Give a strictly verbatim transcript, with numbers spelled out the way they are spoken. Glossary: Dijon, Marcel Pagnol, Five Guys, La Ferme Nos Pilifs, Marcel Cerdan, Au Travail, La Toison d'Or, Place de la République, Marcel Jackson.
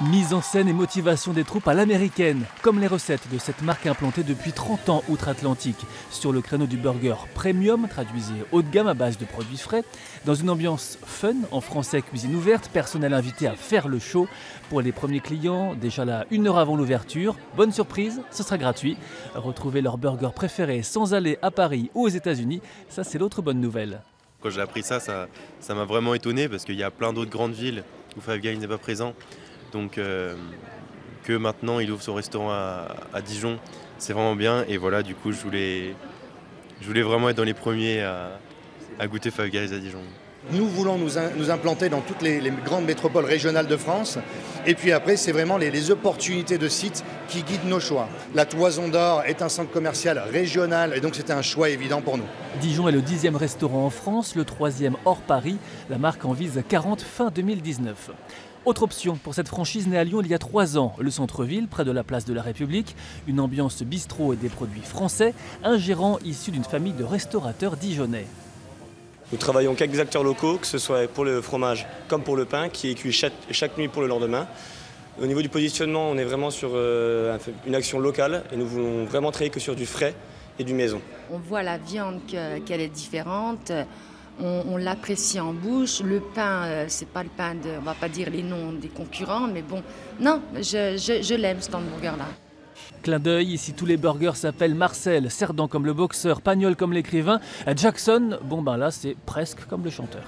Mise en scène et motivation des troupes à l'américaine, comme les recettes de cette marque implantée depuis trente ans outre-Atlantique. Sur le créneau du burger premium, traduisez haut de gamme à base de produits frais, dans une ambiance fun, en français cuisine ouverte, personnel invité à faire le show. Pour les premiers clients, déjà là une heure avant l'ouverture, bonne surprise, ce sera gratuit. Retrouvez leur burger préféré sans aller à Paris ou aux États-Unis, ça c'est l'autre bonne nouvelle. Quand j'ai appris ça, ça m'a vraiment étonné parce qu'il y a plein d'autres grandes villes où Five Guys n'est pas présent. Donc euh, que maintenant il ouvre son restaurant à, à Dijon, c'est vraiment bien. Et voilà, du coup, je voulais, je voulais vraiment être dans les premiers à, à goûter Five Guys à Dijon. Nous voulons nous, in, nous implanter dans toutes les, les grandes métropoles régionales de France. Et puis après, c'est vraiment les, les opportunités de sites qui guident nos choix. La Toison d'Or est un centre commercial régional et donc c'était un choix évident pour nous. Dijon est le dixième restaurant en France, le troisième hors Paris. La marque en vise quarante fin deux mille dix-neuf. Autre option pour cette franchise née à Lyon il y a trois ans, le centre-ville, près de la place de la République, une ambiance bistrot et des produits français, un gérant issu d'une famille de restaurateurs dijonnais. Nous travaillons avec des acteurs locaux, que ce soit pour le fromage comme pour le pain, qui est cuit chaque, chaque nuit pour le lendemain. Au niveau du positionnement, on est vraiment sur euh, une action locale et nous voulons vraiment travailler que sur du frais et du maison. On voit la viande qu'elle est différente. On, on l'apprécie en bouche. Le pain, euh, c'est pas le pain de, on va pas dire les noms des concurrents, mais bon, non, je, je, je l'aime ce hamburger-là. Clin d'œil, ici tous les burgers s'appellent Marcel, Cerdan comme le boxeur, Pagnol comme l'écrivain, Jackson, bon ben là c'est presque comme le chanteur.